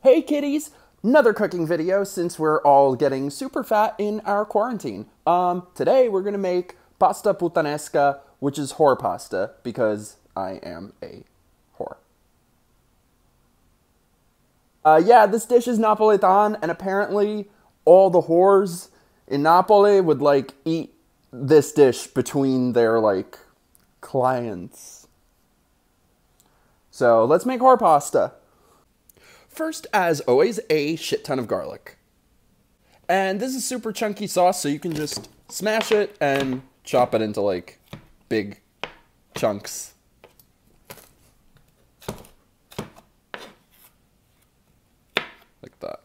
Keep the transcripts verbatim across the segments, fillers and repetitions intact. Hey kitties! Another cooking video since we're all getting super fat in our quarantine. Um, today we're gonna make pasta puttanesca, which is whore pasta, because I am a whore. Uh, yeah, this dish is Napoletana, and apparently all the whores in Napoli would, like, eat this dish between their, like, clients. So, let's make whore pasta. First, as always, a shit ton of garlic. And this is super chunky sauce, so you can just smash it and chop it into, like, big chunks. Like that.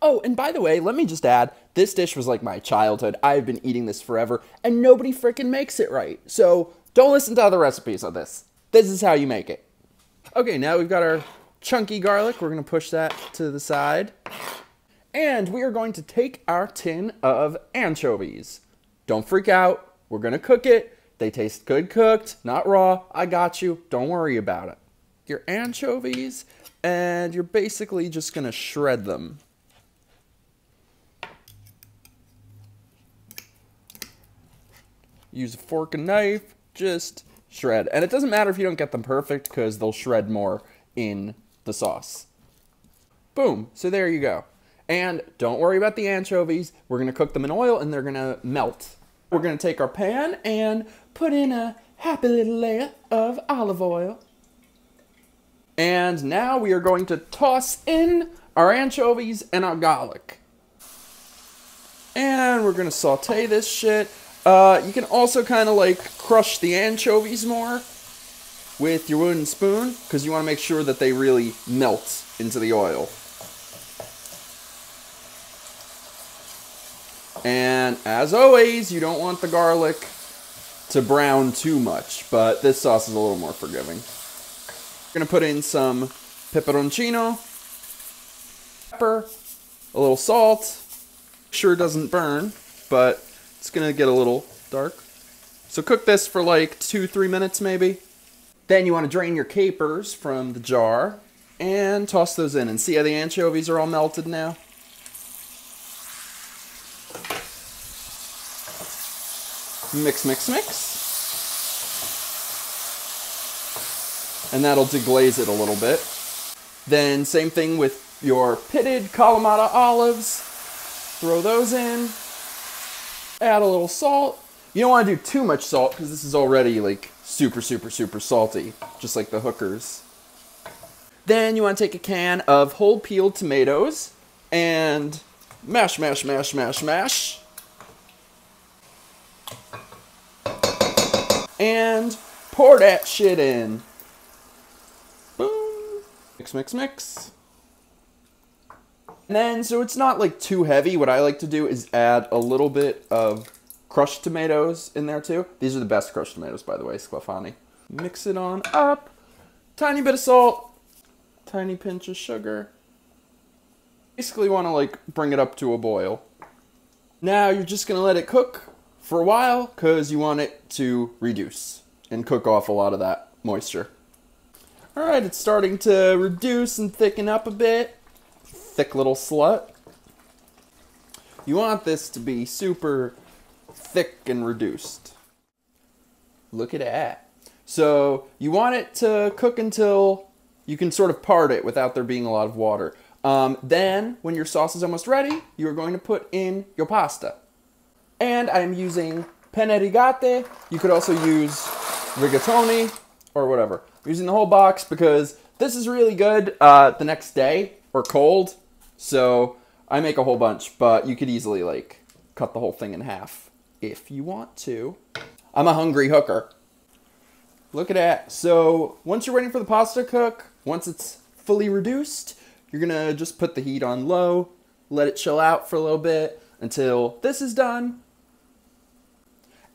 Oh, and by the way, let me just add, this dish was like my childhood. I've been eating this forever, and nobody frickin' makes it right. So, don't listen to other recipes on this. This is how you make it. Okay, now we've got our chunky garlic. We're going to push that to the side. And we are going to take our tin of anchovies. Don't freak out. We're going to cook it. They taste good cooked, not raw. I got you. Don't worry about it. Your anchovies, and you're basically just going to shred them. Use a fork and knife. Just shred. And it doesn't matter if you don't get them perfect because they'll shred more in the sauce. Boom. So there you go. And don't worry about the anchovies. We're going to cook them in oil and they're going to melt. We're going to take our pan and put in a happy little layer of olive oil. And now we are going to toss in our anchovies and our garlic. And we're going to saute this shit. Uh, you can also kind of like crush the anchovies more with your wooden spoon, because you want to make sure that they really melt into the oil. And as always, you don't want the garlic to brown too much, but this sauce is a little more forgiving. We're going to put in some peperoncino, pepper, a little salt. Sure doesn't burn, but it's going to get a little dark. So cook this for like two, three minutes maybe. Then you want to drain your capers from the jar and toss those in. And see how the anchovies are all melted now? Mix, mix, mix. And that'll deglaze it a little bit. Then same thing with your pitted Kalamata olives. Throw those in. Add a little salt. You don't want to do too much salt because this is already like super, super, super salty, just like the hookers. Then you want to take a can of whole peeled tomatoes and mash, mash, mash, mash, mash. And pour that shit in. Boom. Mix, mix, mix. And then, so it's not like too heavy, what I like to do is add a little bit of crushed tomatoes in there too. These are the best crushed tomatoes, by the way, Sclafani. Mix it on up. Tiny bit of salt. Tiny pinch of sugar. Basically want to like bring it up to a boil. Now you're just going to let it cook for a while because you want it to reduce and cook off a lot of that moisture. Alright, it's starting to reduce and thicken up a bit. Thick little slut. You want this to be super thick and reduced. Look at that. So you want it to cook until you can sort of part it without there being a lot of water. Um, then when your sauce is almost ready, you're going to put in your pasta. And I'm using penne rigate. You could also use rigatoni or whatever. I'm using the whole box because this is really good uh, the next day or cold. So I make a whole bunch, but you could easily like cut the whole thing in half if you want to. I'm a hungry hooker. Look at that. So once you're waiting for the pasta to cook, once it's fully reduced, you're gonna just put the heat on low, let it chill out for a little bit until this is done.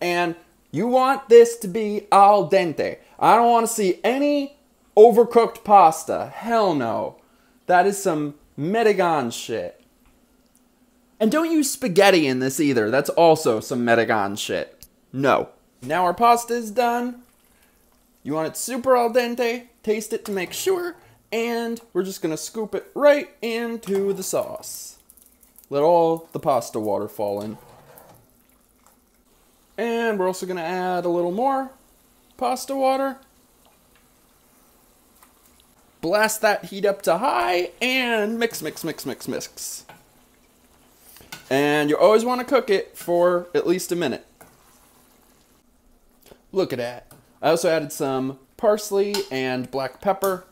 And you want this to be al dente. I don't want to see any overcooked pasta. Hell no. That is some Mediterranean shit. And don't use spaghetti in this either. That's also some Mediterranean shit. No. Now our pasta is done. You want it super al dente. Taste it to make sure. and we're just gonna scoop it right into the sauce. Let all the pasta water fall in. And we're also gonna add a little more pasta water. Blast that heat up to high and mix, mix, mix, mix, mix. And you always wanna cook it for at least a minute. Look at that. I also added some parsley and black pepper.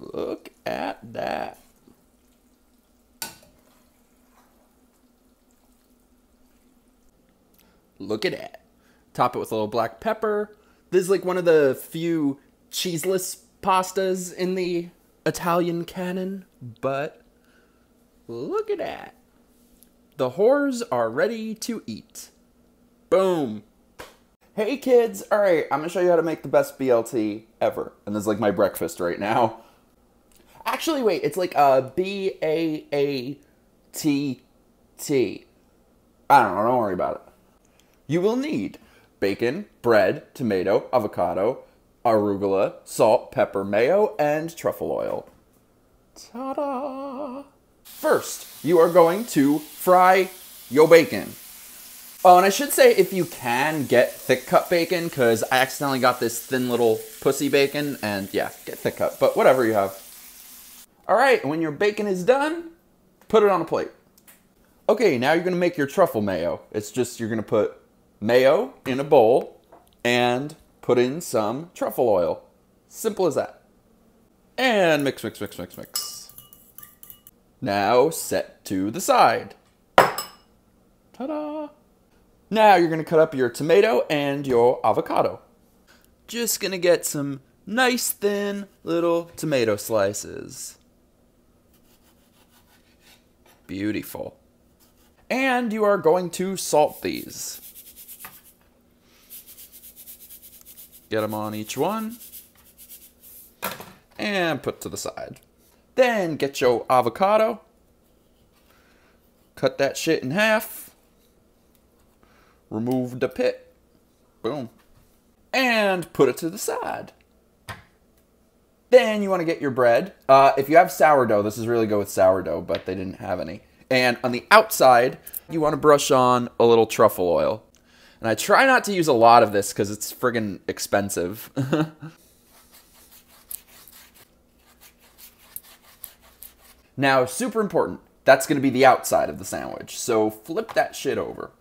Look at that. Look at that. Top it with a little black pepper. This is like one of the few cheeseless pastas in the Italian canon, but look at that. The whores are ready to eat. Boom. Hey kids, all right, I'm gonna show you how to make the best B L T ever. And this is like my breakfast right now. Actually, wait, it's like a B A A T T. I don't know, don't worry about it. You will need bacon, bread, tomato, avocado, arugula, salt, pepper, mayo, and truffle oil. Ta-da! First, you are going to fry your bacon. Oh, and I should say if you can get thick cut bacon, because I accidentally got this thin little pussy bacon, and yeah, get thick cut, but whatever you have. All right, and when your bacon is done, put it on a plate. Okay, now you're gonna make your truffle mayo. It's just you're gonna put mayo in a bowl and put in some truffle oil. Simple as that. And mix, mix, mix, mix, mix. Now set to the side. Ta-da! Now you're gonna cut up your tomato and your avocado. Just gonna get some nice thin little tomato slices. Beautiful. And you are going to salt these. Get them on each one and put to the side. Then get your avocado, cut that shit in half. Remove the pit, boom, and put it to the side. Then you want to get your bread. Uh, if you have sourdough, this is really good with sourdough, but they didn't have any. And on the outside, you want to brush on a little truffle oil. And I try not to use a lot of this because it's friggin' expensive. Now, super important, that's going to be the outside of the sandwich. So flip that shit over.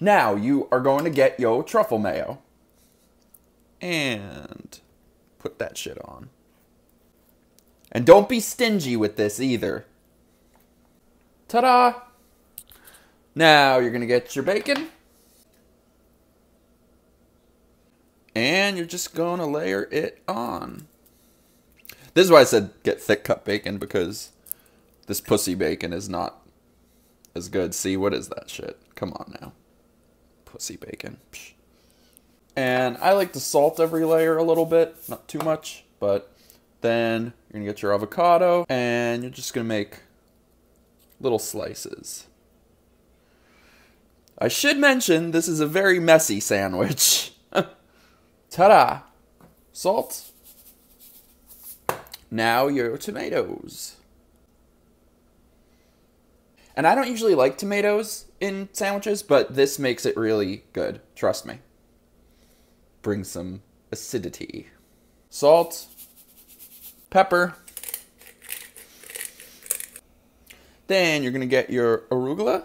Now you are going to get your truffle mayo and put that shit on. And don't be stingy with this either. Ta-da! Now you're gonna get your bacon and you're just gonna layer it on. This is why I said get thick cut bacon, because this pussy bacon is not as good. See, what is that shit? Come on now. Pussy bacon. And I like to salt every layer a little bit, not too much, but then you're gonna get your avocado and you're just gonna make little slices. I should mention this is a very messy sandwich. Ta-da! Salt. Now your tomatoes. And I don't usually like tomatoes in sandwiches, but this makes it really good. Trust me. Brings some acidity. Salt, pepper. Then you're gonna get your arugula.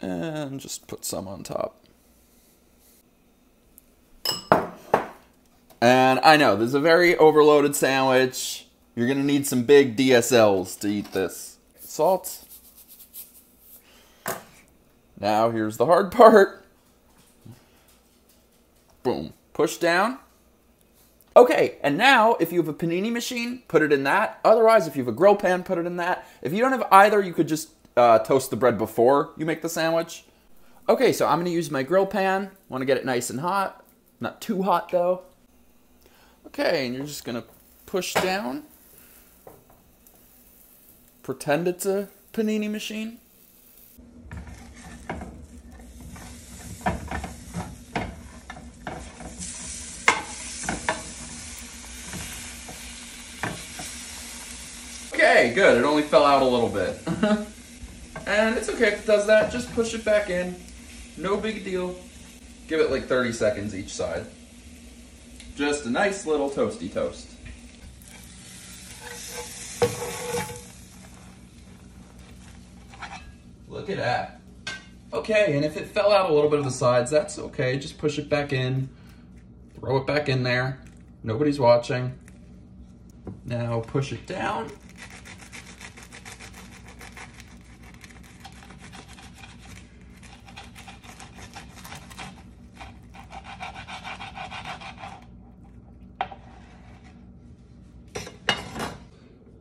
And just put some on top. And I know, this is a very overloaded sandwich. You're gonna need some big D S Ls to eat this. Salt. Now here's the hard part. Boom, push down. Okay, and now if you have a panini machine, put it in that. Otherwise, if you have a grill pan, put it in that. If you don't have either, you could just uh, toast the bread before you make the sandwich. Okay, so I'm gonna use my grill pan. Wanna get it nice and hot. Not too hot though. Okay, and you're just gonna push down. Pretend it's a panini machine. Okay, good. It only fell out a little bit. And it's okay if it does that. Just push it back in. No big deal. Give it like thirty seconds each side. Just a nice little toasty toast. Look at that. Okay, and if it fell out a little bit of the sides, that's okay. Just push it back in. Throw it back in there. Nobody's watching. Now push it down.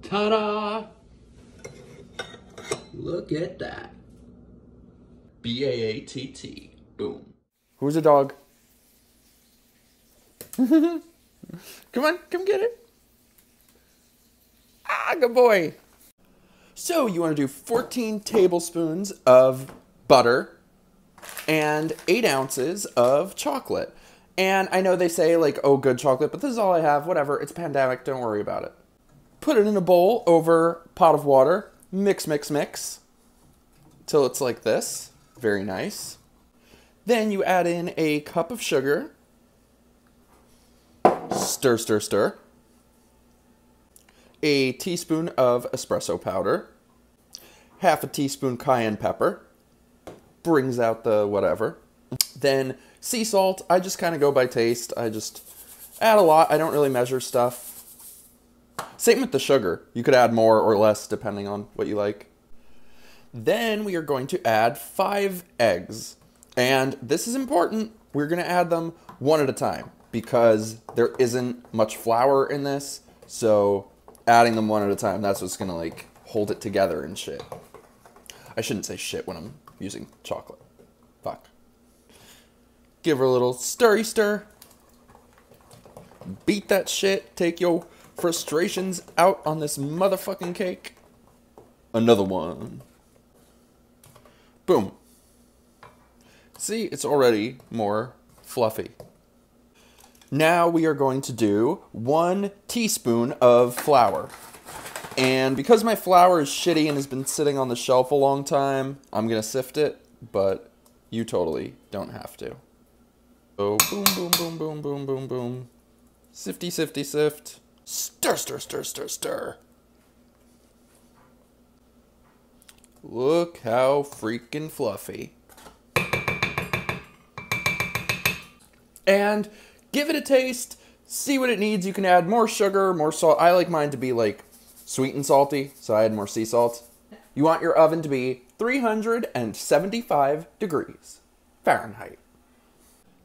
Ta-da! Look at that. B A A T T. Boom. Who's a dog? Come on, come get it. Ah, good boy. So you want to do fourteen tablespoons of butter and eight ounces of chocolate. And I know they say like, oh, good chocolate, but this is all I have. Whatever, it's pandemic, don't worry about it. Put it in a bowl over a pot of water, mix, mix, mix, till it's like this. Very nice. Then you add in a cup of sugar. Stir, stir, stir. A teaspoon of espresso powder. Half a teaspoon cayenne pepper. Brings out the whatever. Then sea salt. I just kind of go by taste. I just add a lot. I don't really measure stuff. Same with the sugar. You could add more or less depending on what you like. Then we are going to add five eggs. And this is important. We're going to add them one at a time because there isn't much flour in this. So adding them one at a time, that's what's going to like hold it together and shit. I shouldn't say shit when I'm using chocolate. Fuck. Give her a little stirry stir. Beat that shit. Take your frustrations out on this motherfucking cake. Another one. Boom. See, it's already more fluffy. Now we are going to do one teaspoon of flour. And because my flour is shitty and has been sitting on the shelf a long time, I'm gonna sift it, but you totally don't have to. Oh, boom, boom, boom, boom, boom, boom, boom. Sifty, sifty, sift. Stir, stir, stir, stir, stir. Look how freaking fluffy. And give it a taste. See what it needs. You can add more sugar, more salt. I like mine to be like sweet and salty, so I add more sea salt. You want your oven to be three hundred seventy-five degrees Fahrenheit.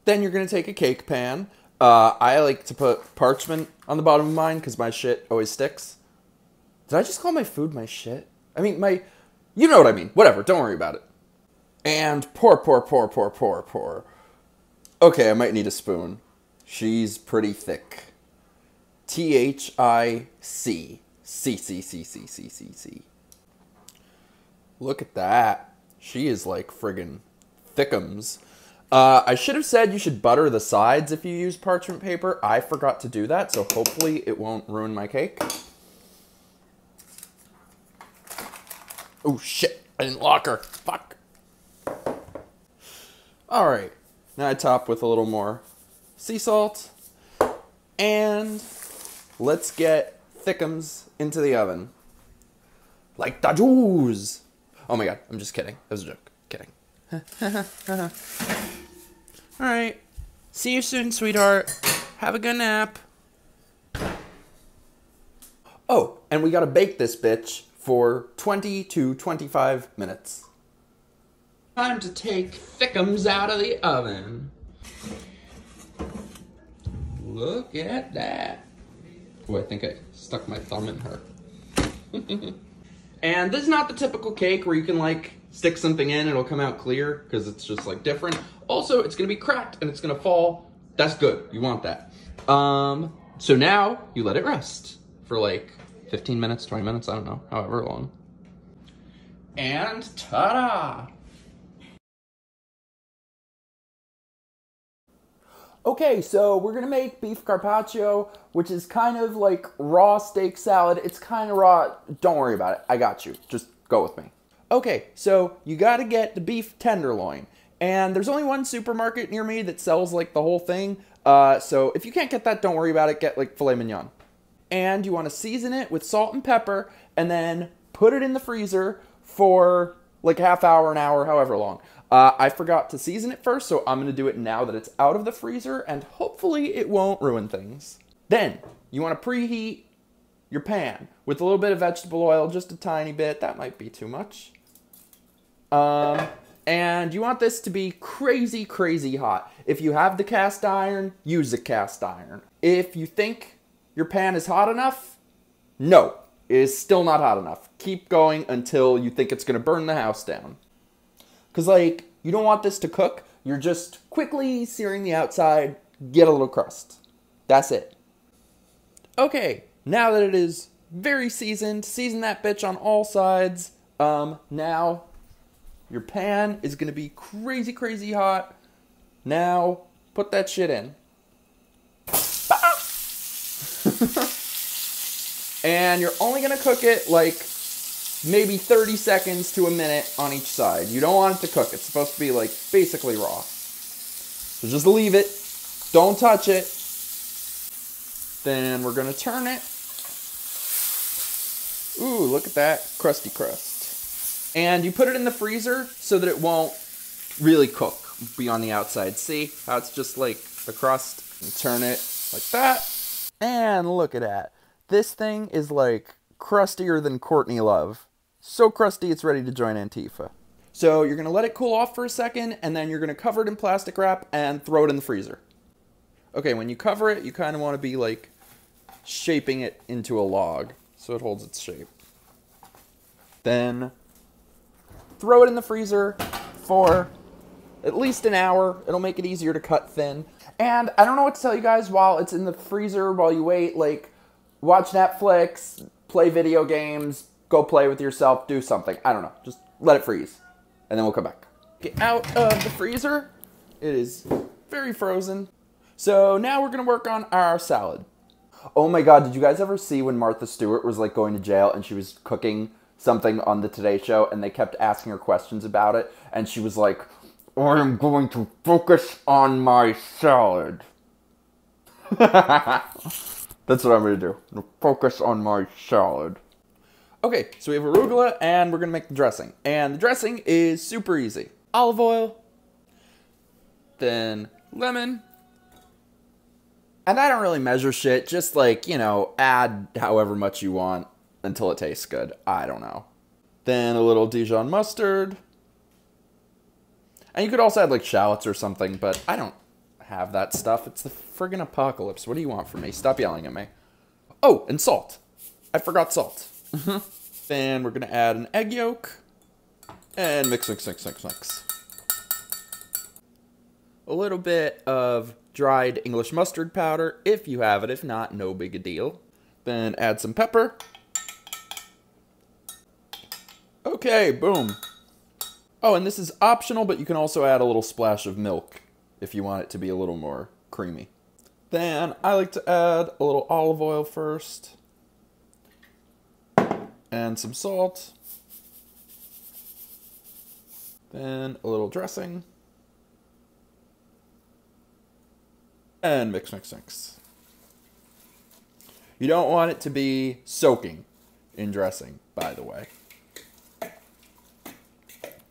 Then you're going to take a cake pan. Uh, I like to put parchment on the bottom of mine because my shit always sticks. Did I just call my food my shit? I mean, my... You know what I mean. Whatever. Don't worry about it. And pour, pour, pour, pour, pour, pour. Okay, I might need a spoon. She's pretty thick. T H I C. C, C, C, C, C, C, C. Look at that. She is like friggin' thickums. Uh, I should have said you should butter the sides if you use parchment paper. I forgot to do that, so hopefully it won't ruin my cake. Oh shit, I didn't lock her, fuck. All right, now I top with a little more sea salt and let's get thickums into the oven. Like the Jews. Oh my God, I'm just kidding, that was a joke, kidding. All right, see you soon, sweetheart. Have a good nap. Oh, and we gotta bake this bitch for twenty to twenty-five minutes. Time to take thickums out of the oven. Look at that. Oh, I think I stuck my thumb in her. And this is not the typical cake where you can like stick something in, it'll come out clear because it's just like different. Also, it's gonna be cracked and it's gonna fall. That's good, you want that. Um, so now you let it rest for like fifteen minutes, twenty minutes, I don't know, however long. And ta-da! Okay, so we're gonna make beef carpaccio, which is kind of like raw steak salad. It's kind of raw. Don't worry about it. I got you. Just go with me. Okay, so you gotta get the beef tenderloin. And there's only one supermarket near me that sells like the whole thing. Uh, so if you can't get that, don't worry about it. Get like filet mignon. And you wanna season it with salt and pepper and then put it in the freezer for like a half hour, an hour, however long. Uh, I forgot to season it first, so I'm gonna do it now that it's out of the freezer, and hopefully it won't ruin things. Then, you wanna preheat your pan with a little bit of vegetable oil, just a tiny bit. That might be too much. Um, and you want this to be crazy, crazy hot. If you have the cast iron, use the cast iron. If you think your pan is hot enough, no, it is still not hot enough. Keep going until you think it's gonna burn the house down. Because, like, you don't want this to cook. You're just quickly searing the outside, get a little crust. That's it. Okay, now that it is very seasoned, season that bitch on all sides. Um, now, your pan is going to be crazy, crazy hot. Now, put that shit in. And you're only going to cook it, like, maybe thirty seconds to a minute on each side. You don't want it to cook. It's supposed to be like basically raw. So just leave it. Don't touch it. Then we're gonna turn it. Ooh, look at that crusty crust. And you put it in the freezer so that it won't really cook, be on the outside. See how it's just like a crust? And turn it like that. And look at that. This thing is like crustier than Courtney Love. So crusty it's ready to join Antifa. So you're gonna let it cool off for a second, and then you're gonna cover it in plastic wrap and throw it in the freezer. Okay, when you cover it, you kind of want to be like shaping it into a log so it holds its shape. Then throw it in the freezer for at least an hour. It'll make it easier to cut thin. And I don't know what to tell you guys while it's in the freezer, while you wait, like watch Netflix, play video games, go play with yourself, do something. I don't know, just let it freeze and then we'll come back. Get out of the freezer. It is very frozen. So now we're gonna work on our salad. Oh my God, did you guys ever see when Martha Stewart was like going to jail and she was cooking something on the Today Show and they kept asking her questions about it and she was like, I am going to focus on my salad. That's what I'm gonna do. I'm gonna focus on my salad. Okay, so we have arugula and we're gonna make the dressing. And the dressing is super easy. Olive oil, then lemon. And I don't really measure shit, just like, you know, add however much you want until it tastes good. I don't know. Then a little Dijon mustard. And you could also add like shallots or something, but I don't have that stuff. It's the friggin' apocalypse. What do you want from me? Stop yelling at me. Oh, and salt. I forgot salt. Then we're gonna add an egg yolk and mix, mix, mix, mix, mix. A little bit of dried English mustard powder, if you have it. If not, no big a deal. Then add some pepper. Okay, boom. Oh, and this is optional, but you can also add a little splash of milk if you want it to be a little more creamy. Then I like to add a little olive oil first and some salt, then a little dressing and mix, mix, mix. You don't want it to be soaking in dressing, by the way.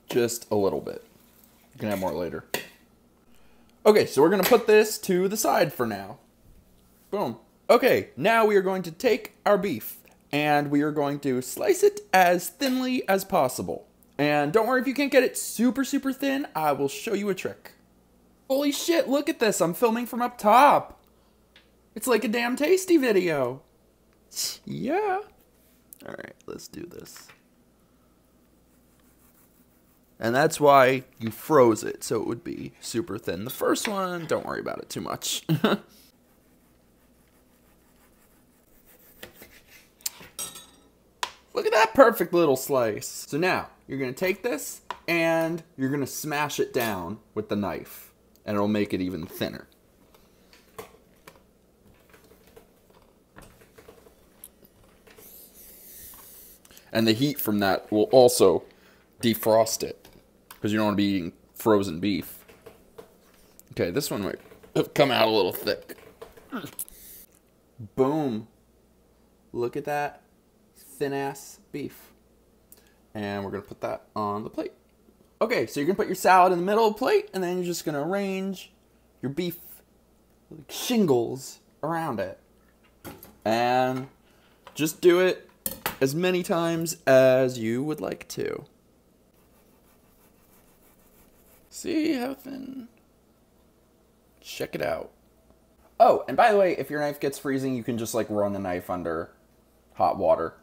Just a little bit. You can add more later. Okay, so we're gonna put this to the side for now. Boom. Okay, now we are going to take our beef and we are going to slice it as thinly as possible. And don't worry if you can't get it super, super thin, I will show you a trick. Holy shit, look at this, I'm filming from up top. It's like a damn tasty video. Yeah. All right, let's do this. And that's why you froze it, so it would be super thin. The first one, don't worry about it too much. Look at that perfect little slice. So now, you're gonna take this, and you're gonna smash it down with the knife, and it'll make it even thinner. And the heat from that will also defrost it, because you don't want to be eating frozen beef. Okay, this one might have come out a little thick. Boom. Look at that thin-ass beef. And we're going to put that on the plate. Okay, so you're going to put your salad in the middle of the plate, and then you're just going to arrange your beef shingles around it. And just do it as many times as you would like to. See how thin? Check it out. Oh, and by the way, if your knife gets freezing, you can just like run the knife under hot water.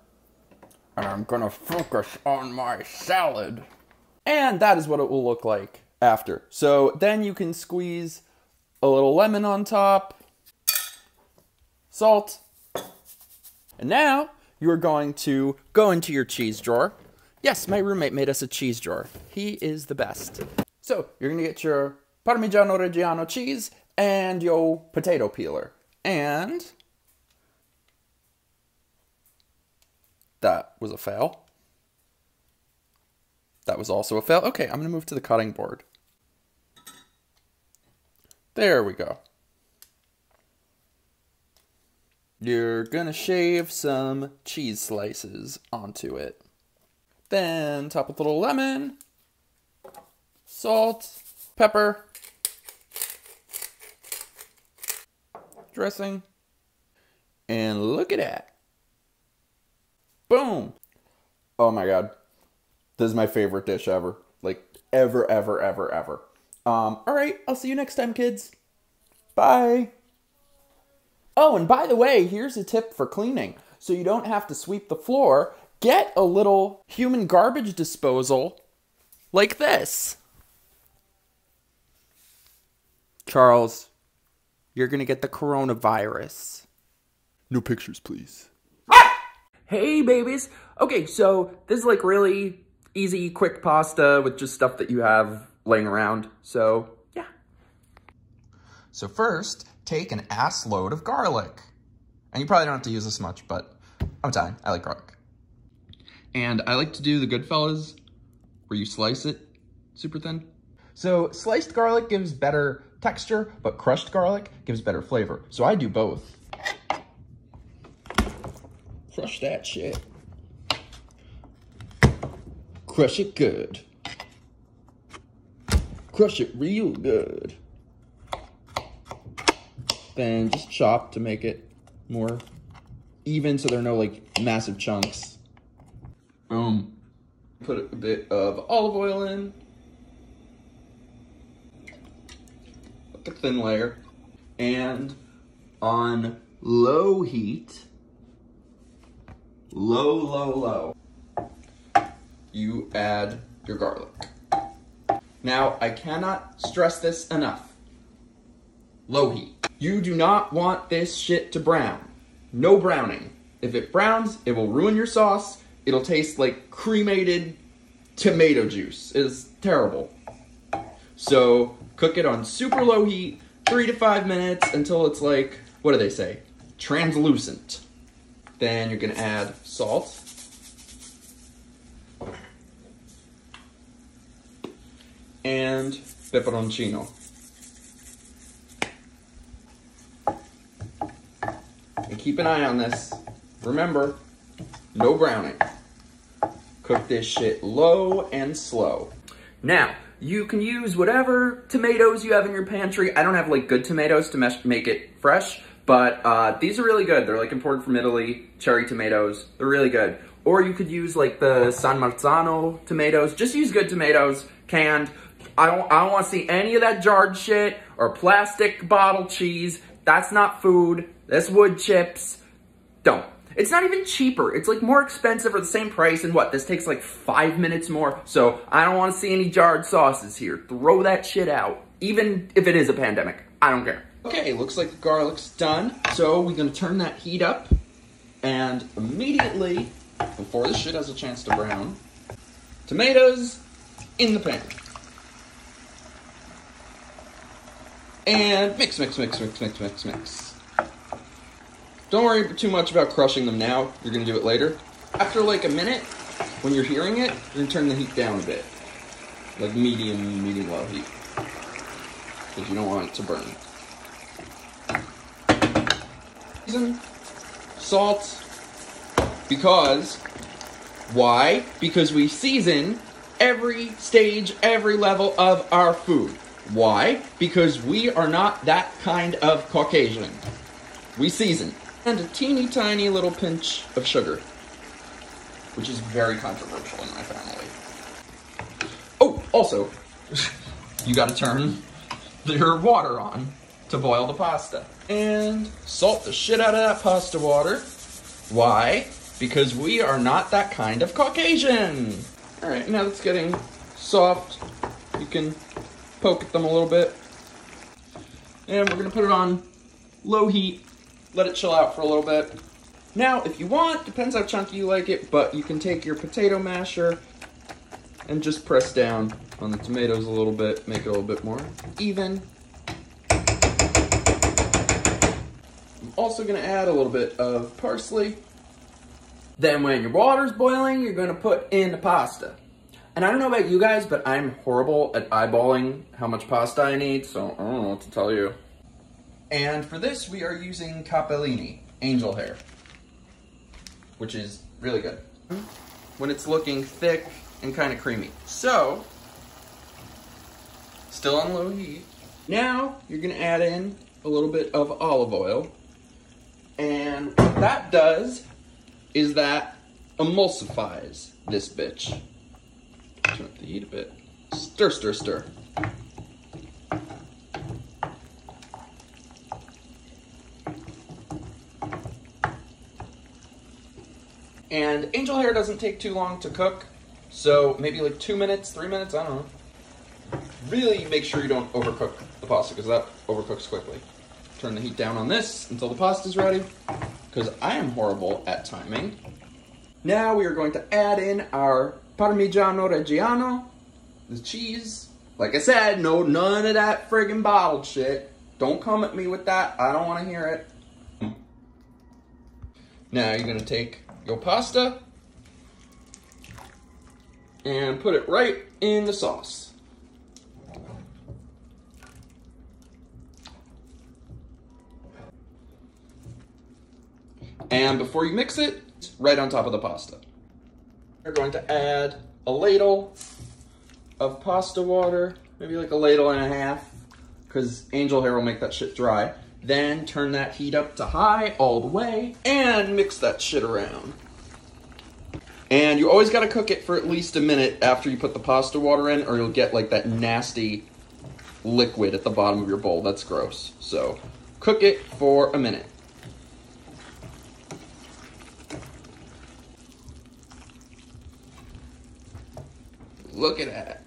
And I'm gonna focus on my salad. And that is what it will look like after. So then you can squeeze a little lemon on top, salt. And now you are going to go into your cheese drawer. Yes, my roommate made us a cheese drawer. He is the best. So you're gonna get your Parmigiano Reggiano cheese and your potato peeler. And that was a fail. That was also a fail. Okay, I'm gonna move to the cutting board. There we go. You're gonna shave some cheese slices onto it. Then top with a little lemon, salt, pepper, dressing, and look at that. Boom. Oh my God. This is my favorite dish ever. Like ever, ever, ever, ever. Um, all right, I'll see you next time, kids. Bye. Oh, and by the way, here's a tip for cleaning. So you don't have to sweep the floor, get a little human garbage disposal like this. Charles, you're gonna get the coronavirus. No pictures, please. Hey, babies. Okay, so this is like really easy, quick pasta with just stuff that you have laying around, so yeah. So first, take an ass load of garlic. And you probably don't have to use this much, but I'm dying. I like garlic. And I like to do the Goodfellas, where you slice it super thin. So sliced garlic gives better texture, but crushed garlic gives better flavor. So I do both. Crush that shit. Crush it good. Crush it real good. Then just chop to make it more even so there are no like massive chunks. Boom. Put a bit of olive oil in. Like a thin layer. And on low heat, low, low, low, you add your garlic. Now, I cannot stress this enough. Low heat. You do not want this shit to brown. No browning. If it browns, it will ruin your sauce. It'll taste like cremated tomato juice. It's terrible. So cook it on super low heat, three to five minutes until it's like, what do they say? Translucent. Then you're gonna add salt. And pepperoncino. And keep an eye on this. Remember, no browning. Cook this shit low and slow. Now, you can use whatever tomatoes you have in your pantry. I don't have like good tomatoes to mesh make it fresh, but uh, these are really good. They're like imported from Italy, cherry tomatoes. They're really good. Or you could use like the San Marzano tomatoes. Just use good tomatoes, canned. I don't, I don't want to see any of that jarred shit or plastic bottle cheese. That's not food. That's wood chips. Don't. It's not even cheaper. It's like more expensive or the same price. And what? This takes like five minutes more. So I don't want to see any jarred sauces here. Throw that shit out. Even if it is a pandemic. I don't care. Okay, looks like the garlic's done. So we're going to turn that heat up. And immediately, before this shit has a chance to brown, tomatoes in the pan. And mix, mix, mix, mix, mix, mix, mix. Don't worry too much about crushing them now. You're gonna do it later. After like a minute, when you're hearing it, then turn the heat down a bit. Like medium, medium low heat. Because you don't want it to burn. Season, salt, because, why? Because we season every stage, every level of our food. Why? Because we are not that kind of Caucasian. We season. And a teeny tiny little pinch of sugar, which is very controversial in my family. Oh, also, you gotta turn your water on to boil the pasta. And salt the shit out of that pasta water. Why? Because we are not that kind of Caucasian. All right, now it's getting soft. You can poke at them a little bit. And we're gonna put it on low heat, let it chill out for a little bit. Now, if you want, depends how chunky you like it, but you can take your potato masher and just press down on the tomatoes a little bit, make it a little bit more even. I'm also gonna add a little bit of parsley. Then when your water's boiling, you're gonna put in the pasta. And I don't know about you guys, but I'm horrible at eyeballing how much pasta I need, so I don't know what to tell you. And for this, we are using capellini, angel hair, which is really good. When it's looking thick and kind of creamy. So, still on low heat. Now, you're gonna add in a little bit of olive oil. And what that does is that emulsifies this bitch. Turn up the heat a bit. Stir, stir, stir. And angel hair doesn't take too long to cook, so maybe like two minutes, three minutes, I don't know. Really make sure you don't overcook the pasta, because that overcooks quickly. Turn the heat down on this until the pasta's ready, because I am horrible at timing. Now we are going to add in our Parmigiano Reggiano, the cheese. Like I said, no, none of that friggin' bottled shit. Don't come at me with that, I don't wanna hear it. Now you're gonna take your pasta and put it right in the sauce. And before you mix it, it's right on top of the pasta. We're going to add a ladle of pasta water, maybe like a ladle and a half, because angel hair will make that shit dry. Then turn that heat up to high all the way and mix that shit around. And you always gotta cook it for at least a minute after you put the pasta water in, or you'll get like that nasty liquid at the bottom of your bowl. That's gross. So cook it for a minute. Look at that.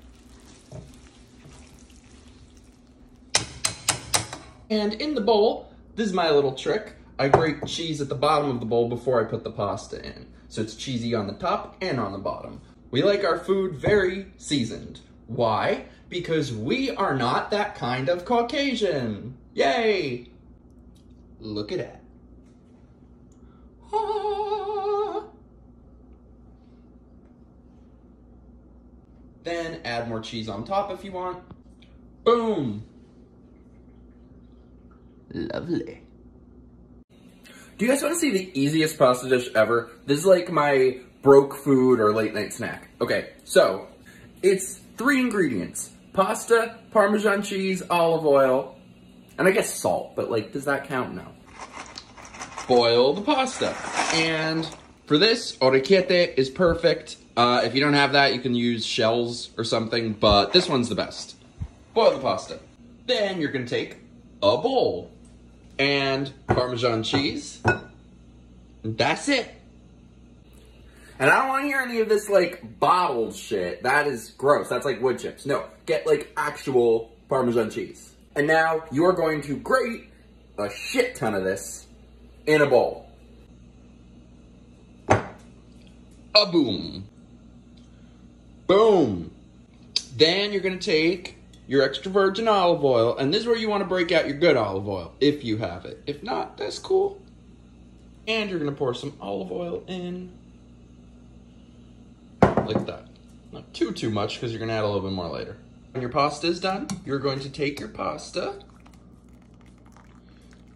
And in the bowl, this is my little trick. I grate cheese at the bottom of the bowl before I put the pasta in. So it's cheesy on the top and on the bottom. We like our food very seasoned. Why? Because we are not that kind of Caucasian. Yay. Look at that. Ah. Then add more cheese on top if you want. Boom. Lovely. Do you guys want to see the easiest pasta dish ever? This is like my broke food or late night snack. Okay, so it's three ingredients. Pasta, Parmesan cheese, olive oil, and I guess salt, but like, does that count? No. Boil the pasta. And for this, orecchiette is perfect. Uh, if you don't have that, you can use shells or something, but this one's the best. Boil the pasta. Then you're gonna take a bowl and Parmesan cheese. That's it. And I don't wanna hear any of this like bottled shit. That is gross, that's like wood chips. No, get like actual Parmesan cheese. And now you're going to grate a shit ton of this in a bowl. A boom. Boom. Then you're gonna take your extra virgin olive oil, and this is where you wanna break out your good olive oil, if you have it. If not, that's cool. And you're gonna pour some olive oil in. like that. Not too, too much, because you're gonna add a little bit more later. When your pasta is done, you're going to take your pasta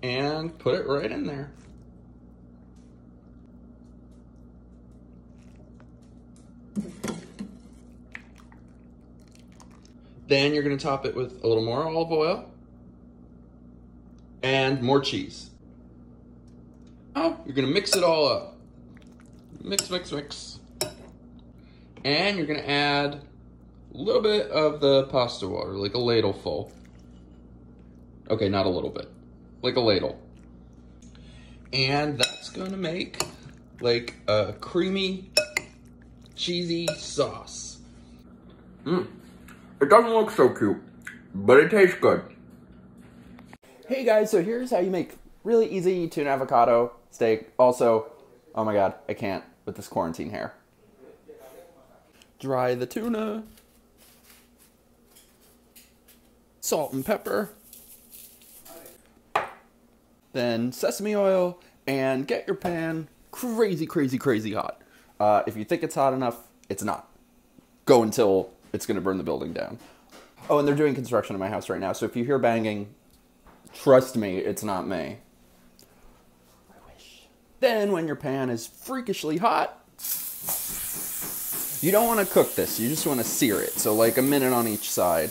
and put it right in there. Then you're gonna top it with a little more olive oil and more cheese. Now you're gonna mix it all up. Mix, mix, mix. And you're gonna add a little bit of the pasta water, like a ladle full. Okay, not a little bit, like a ladle. And that's gonna make like a creamy, cheesy sauce. Mmm, it doesn't look so cute, but it tastes good. Hey guys, so here's how you make really easy tuna avocado steak. Also, oh my God, I can't with this quarantine hair. Dry the tuna, salt and pepper, then sesame oil, and get your pan crazy, crazy, crazy hot. Uh, if you think it's hot enough, it's not. Go until it's gonna burn the building down. Oh, and they're doing construction in my house right now, so if you hear banging, trust me, it's not me. I wish. Then when your pan is freakishly hot, you don't want to cook this, you just want to sear it. So like a minute on each side,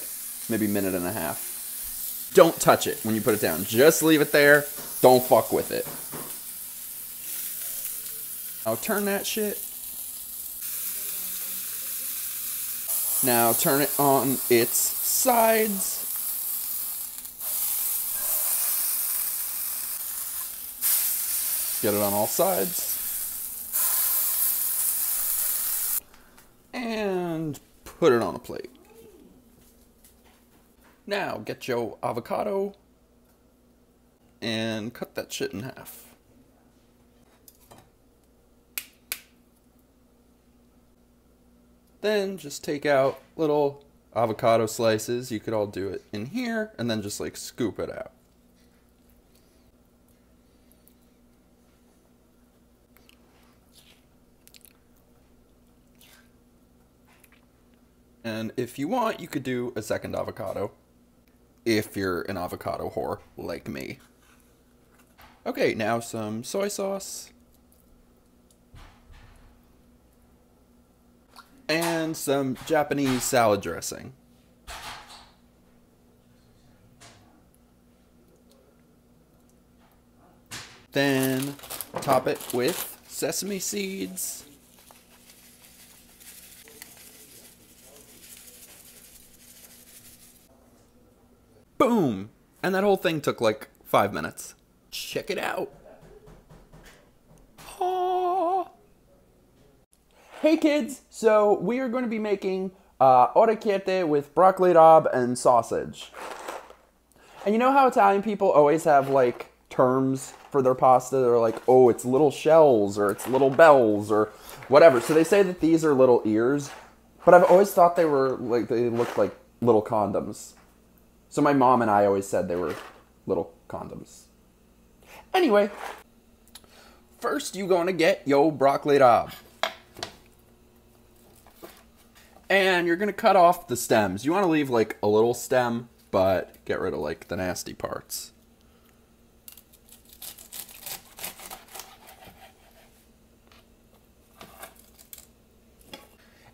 maybe a minute and a half. Don't touch it when you put it down. Just leave it there, don't fuck with it. Now turn that shit. Now turn it on its sides. Get it on all sides. And put it on a plate. Now get your avocado and cut that shit in half. Then just take out little avocado slices. You could all do it in here and then just like scoop it out. And if you want, you could do a second avocado, if you're an avocado whore like me. Okay, now some soy sauce. And some Japanese salad dressing. Then top it with sesame seeds. Boom! And that whole thing took like five minutes. Check it out. Aww. Hey kids, so we are going to be making uh, orecchiette with broccoli rabe and sausage. And you know how Italian people always have like terms for their pasta? They're like, oh, it's little shells or it's little bells or whatever. So they say that these are little ears, but I've always thought they were like, they looked like little condoms. So my mom and I always said they were little condoms. Anyway, first you're gonna get your broccoli rabe. And you're gonna cut off the stems. You wanna leave like a little stem, but get rid of like the nasty parts.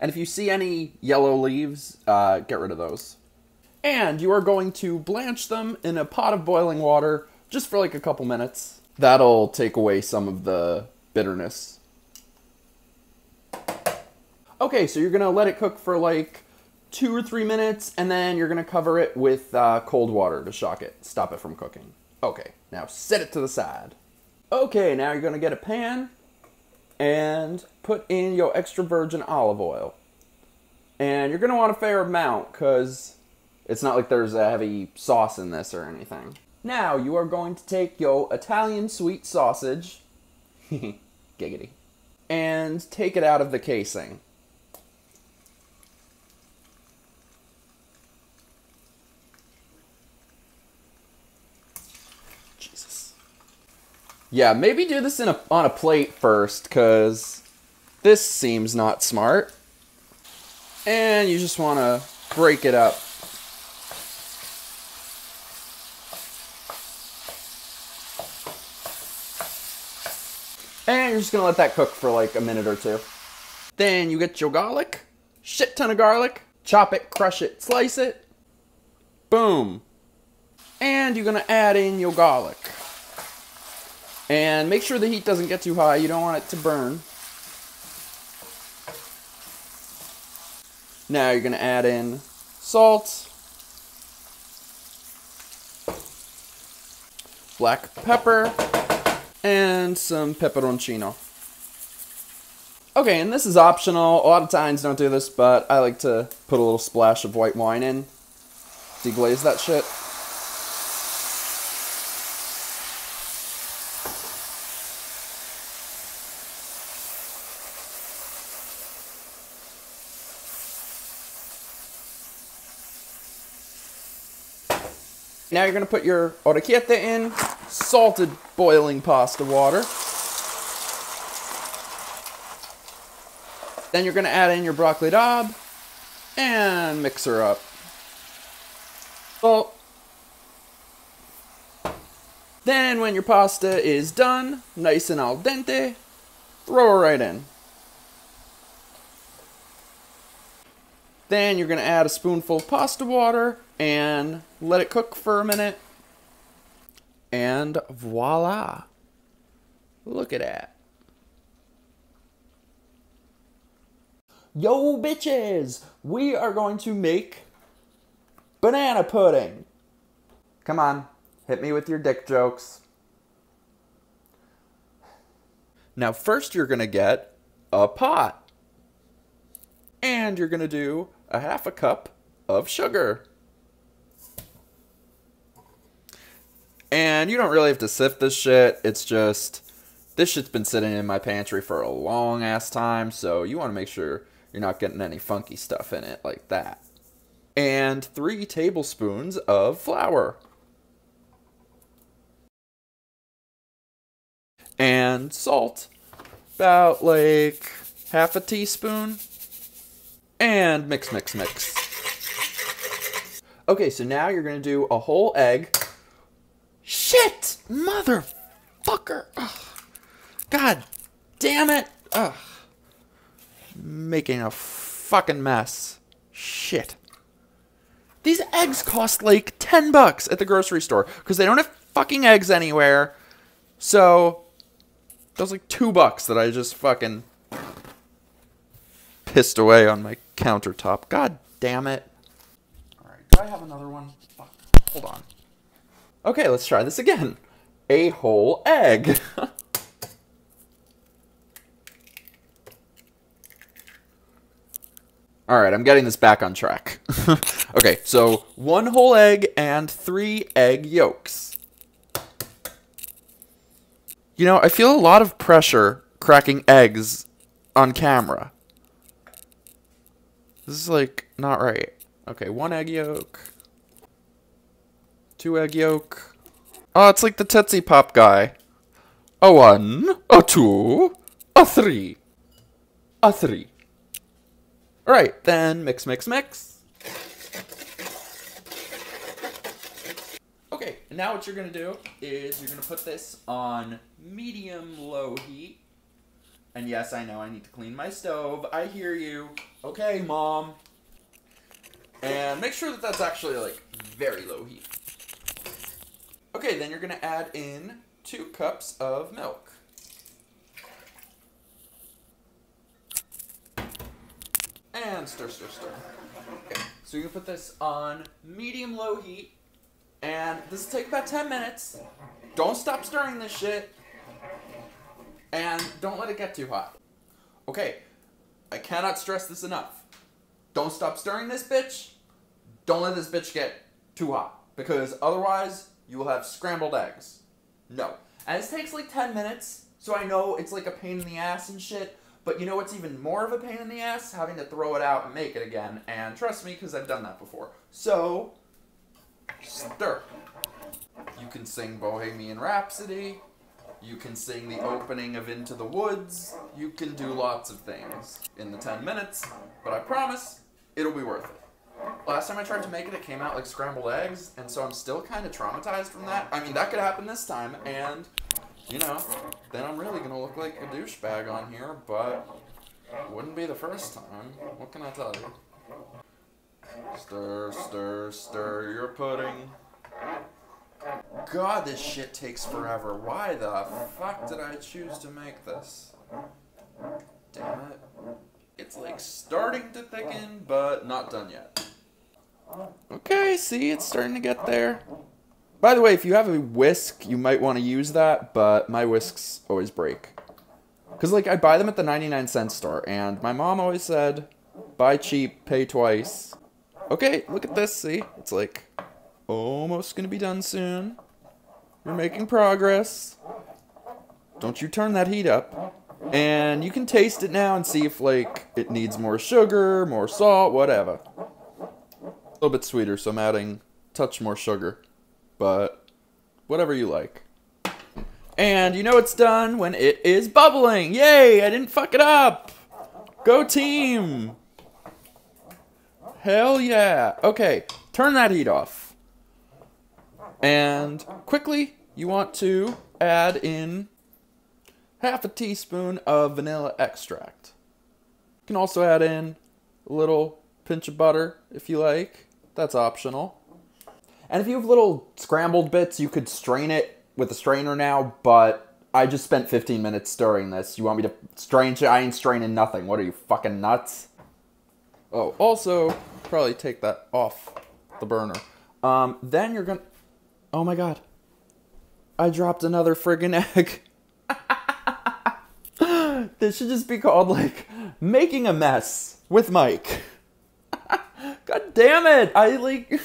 And if you see any yellow leaves, uh, get rid of those. And you are going to blanch them in a pot of boiling water just for like a couple minutes. That'll take away some of the bitterness. Okay, so you're gonna let it cook for like two or three minutes and then you're gonna cover it with uh, cold water to shock it, stop it from cooking. Okay, now set it to the side. Okay, now you're gonna get a pan and put in your extra virgin olive oil. And you're gonna want a fair amount because it's not like there's a heavy sauce in this or anything. Now you are going to take your Italian sweet sausage, giggity, and take it out of the casing. Jesus. Yeah, maybe do this in a, on a plate first, 'cause this seems not smart. and you just want to break it up. And you're just going to let that cook for like a minute or two. Then you get your garlic, shit ton of garlic, chop it, crush it, slice it, boom. And you're going to add in your garlic. And make sure the heat doesn't get too high, you don't want it to burn. Now you're going to add in salt, black pepper, and some pepperoncino. Okay, and this is optional. A lot of times don't do this, but I like to put a little splash of white wine in. Deglaze that shit. Now you're going to put your orecchiette in, salted boiling pasta water. Then you're going to add in your broccoli rabe and mix her up. Salt. Then when your pasta is done, nice and al dente, throw her right in. Then you're going to add a spoonful of pasta water and let it cook for a minute. And voila. Look at that. Yo bitches, we are going to make banana pudding. Come on, hit me with your dick jokes. Now first you're gonna get a pot. And you're gonna do a half a cup of sugar. And you don't really have to sift this shit, it's just, this shit's been sitting in my pantry for a long ass time, so you want to make sure you're not getting any funky stuff in it like that. And three tablespoons of flour. And salt, about like half a teaspoon. And mix, mix, mix. Okay, so now you're going to do a whole egg. Shit! Motherfucker! Ugh. God damn it! Ugh. Making a fucking mess. Shit. These eggs cost like ten bucks at the grocery store because they don't have fucking eggs anywhere. So, that was like two bucks that I just fucking pissed away on my countertop. God damn it. Alright, do I have another one? Fuck. Hold on. Okay, let's try this again. A whole egg. Alright, I'm getting this back on track. Okay, so one whole egg and three egg yolks. You know, I feel a lot of pressure cracking eggs on camera. This is like not right. Okay, one egg yolk. Two egg yolk. Oh, it's like the Tootsie Pop guy. A one, a two, a three, a three. All right, then mix, mix, mix. Okay, and now what you're gonna do is you're gonna put this on medium-low heat. And yes, I know I need to clean my stove. I hear you. Okay, Mom. And make sure that that's actually like very low heat. Okay, then you're going to add in two cups of milk. And stir, stir, stir. Okay, so you're going to put this on medium-low heat. And this will take about ten minutes. Don't stop stirring this shit. And don't let it get too hot. Okay, I cannot stress this enough. Don't stop stirring this bitch. Don't let this bitch get too hot. Because otherwise, you will have scrambled eggs. No. And this takes like ten minutes, so I know it's like a pain in the ass and shit, but you know what's even more of a pain in the ass? Having to throw it out and make it again, and trust me, because I've done that before. So, stir. You can sing Bohemian Rhapsody, you can sing the opening of Into the Woods, you can do lots of things in the ten minutes, but I promise, it'll be worth it. Last time I tried to make it, it came out like scrambled eggs, and so I'm still kind of traumatized from that. I mean, that could happen this time, and, you know, then I'm really going to look like a douchebag on here, but wouldn't be the first time. What can I tell you? Stir, stir, stir your pudding. God, this shit takes forever. Why the fuck did I choose to make this? Damn it. It's like starting to thicken, but not done yet. Okay, see, it's starting to get there. By the way, if you have a whisk, you might want to use that, but my whisks always break. Because, like, I buy them at the ninety-nine cent store, and my mom always said, buy cheap, pay twice. Okay, look at this, see? It's like almost gonna be done soon. We're making progress. Don't you turn that heat up. And you can taste it now and see if, like, it needs more sugar, more salt, whatever. A little bit sweeter, so I'm adding a touch more sugar. But whatever you like. And you know it's done when it is bubbling. Yay, I didn't fuck it up. Go team. Hell yeah. Okay, turn that heat off. And quickly, you want to add in half a teaspoon of vanilla extract. You can also add in a little pinch of butter if you like. That's optional. And if you have little scrambled bits, you could strain it with a strainer now, but I just spent fifteen minutes stirring this. You want me to strain shit? I ain't straining nothing. What are you, fucking nuts? Oh, also, probably take that off the burner. Um, then you're gonna... Oh my god. I dropped another friggin' egg. This should just be called, like, making a mess with Mike. God damn it! I, like,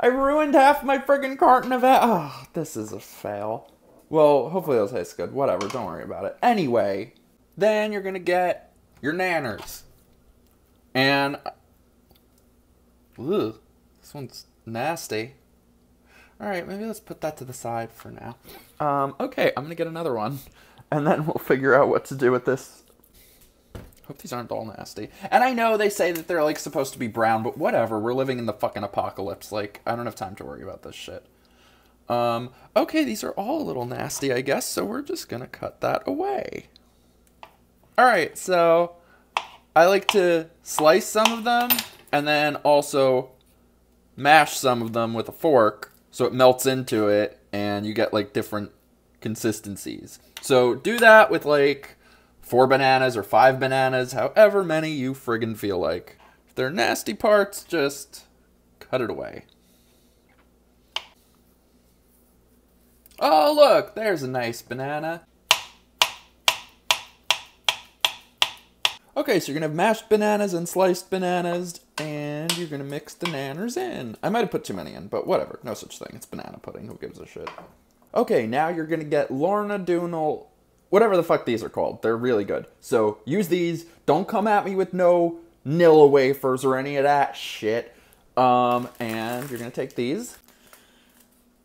I ruined half my friggin' carton of eggs. Oh, this is a fail. Well, hopefully it'll taste good. Whatever, don't worry about it. Anyway, then you're gonna get your nanners. And, ooh, this one's nasty. All right, maybe let's put that to the side for now. Um, okay, I'm gonna get another one. And then we'll figure out what to do with this. Hope these aren't all nasty. And I know they say that they're, like, supposed to be brown, but whatever. We're living in the fucking apocalypse. Like, I don't have time to worry about this shit. Um, okay, these are all a little nasty, I guess, so we're just gonna cut that away. All right, so I like to slice some of them and then also mash some of them with a fork so it melts into it and you get, like, different consistencies. So do that with, like, four bananas or five bananas, however many you friggin' feel like. If they're nasty parts, just cut it away. Oh, look, there's a nice banana. Okay, so you're gonna have mashed bananas and sliced bananas, and you're gonna mix the nanners in. I might have put too many in, but whatever. No such thing. It's banana pudding. Who gives a shit? Okay, now you're gonna get Lorna Doone, whatever the fuck these are called. They're really good. So use these. Don't come at me with no Nilla wafers or any of that shit. Um, and you're gonna take these,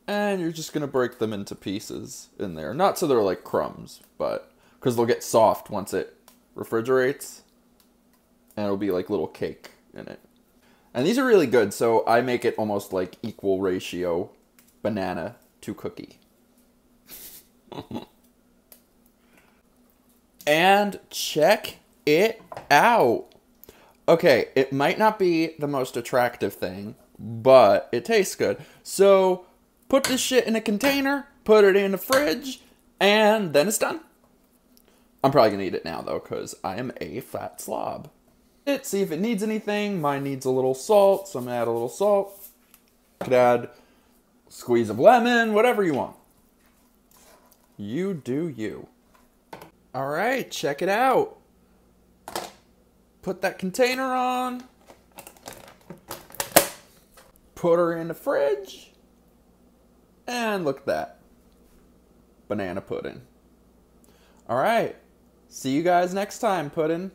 and you're just gonna break them into pieces in there. Not so they're like crumbs, but because they'll get soft once it refrigerates, and it'll be like little cake in it. And these are really good, so I make it almost like equal ratio banana to cookie. And check it out. Okay, it might not be the most attractive thing, but it tastes good. So put this shit in a container, put it in the fridge, and then it's done. I'm probably gonna eat it now though, because I am a fat slob. Let's see if it needs anything. Mine needs a little salt, so I'm gonna add a little salt. I could add a squeeze of lemon, whatever you want. You do you. All right, check it out. Put that container on. Put her in the fridge. And look at that. Banana pudding. All right. See you guys next time, pudding.